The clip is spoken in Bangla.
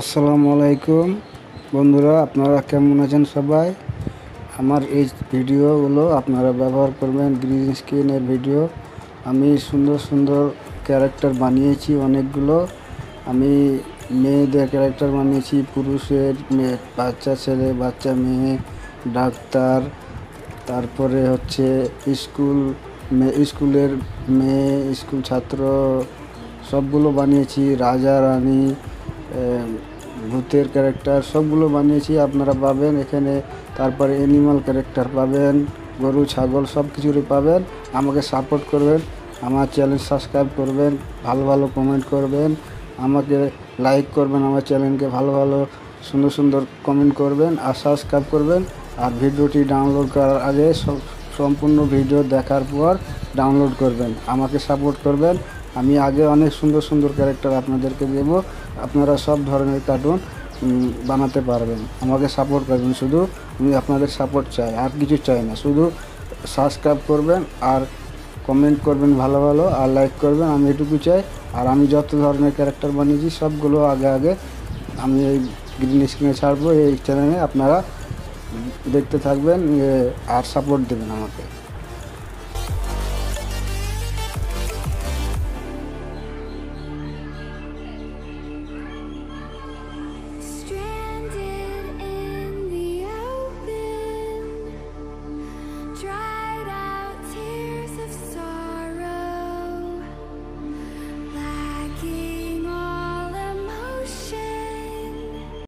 আসসালামু আলাইকুম বন্ধুরা আপনারা কেমন আছেন সবাই আমার এই ভিডিও গুলো আপনারা ব্যবহার করবেন গ্রিন স্ক্রিনের ভিডিও আমি সুন্দর সুন্দর ক্যারেক্টার বানিয়েছি অনেকগুলো আমি মেয়েদের ক্যারেক্টার বানিয়েছি পুরুষের মেয়ে বাচ্চা ছেলে বাচ্চা মেয়ে ডাক্তার তারপরে হচ্ছে স্কুল স্কুলের মেয়ে স্কুল ছাত্র সবগুলো বানিয়েছি রাজা রানী ভূতের ক্যারেক্টার সবগুলো বানিয়েছি আপনারা পাবেন এখানে তারপরে অ্যানিমাল ক্যারেক্টার পাবেন গরু ছাগল সবকিছুরই পাবেন আমাকে সাপোর্ট করবেন আমার চ্যানেল সাবস্ক্রাইব করবেন ভালো ভালো কমেন্ট করবেন আমাকে লাইক করবেন আমার চ্যানেলকে ভালো ভালো সুন্দর সুন্দর কমেন্ট করবেন আর সাবস্ক্রাইব করবেন আর ভিডিওটি ডাউনলোড করার আগে সম্পূর্ণ ভিডিও দেখার পর ডাউনলোড করবেন আমাকে সাপোর্ট করবেন আমি আগে অনেক সুন্দর সুন্দর ক্যারেক্টার আপনাদেরকে দেব আপনারা সব ধরনের কার্টুন বানাতে পারবেন আমাকে সাপোর্ট করবেন শুধু আমি আপনাদের সাপোর্ট চাই আর কিছু চাই না শুধু সাবস্ক্রাইব করবেন আর কমেন্ট করবেন ভালো ভালো আর লাইক করবেন আমি এটুকু চাই আর আমি যত ধরনের ক্যারেক্টার বানিয়েছি সবগুলো আগে আগে আমি এই গ্রিন স্ক্রিনে ছাড়বো এই চ্যানেলে আপনারা দেখতে থাকবেন আর সাপোর্ট দেবেন আমাকে